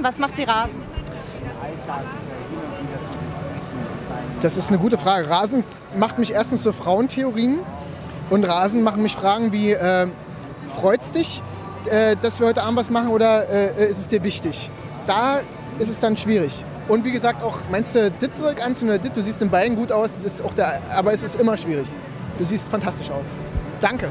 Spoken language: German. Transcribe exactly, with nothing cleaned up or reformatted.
Rasen? Was macht Sie Rasen? Das ist eine gute Frage. Rasen macht mich erstens so Frauentheorien und Rasen machen mich Fragen wie, äh, freut's dich, äh, dass wir heute Abend was machen oder äh, ist es dir wichtig? Da ist es dann schwierig. Und wie gesagt, auch meinst du dit Zeug anziehen oder dit, du siehst in Beinen gut aus, das ist auch der, aber es ist immer schwierig. Du siehst fantastisch aus. Danke.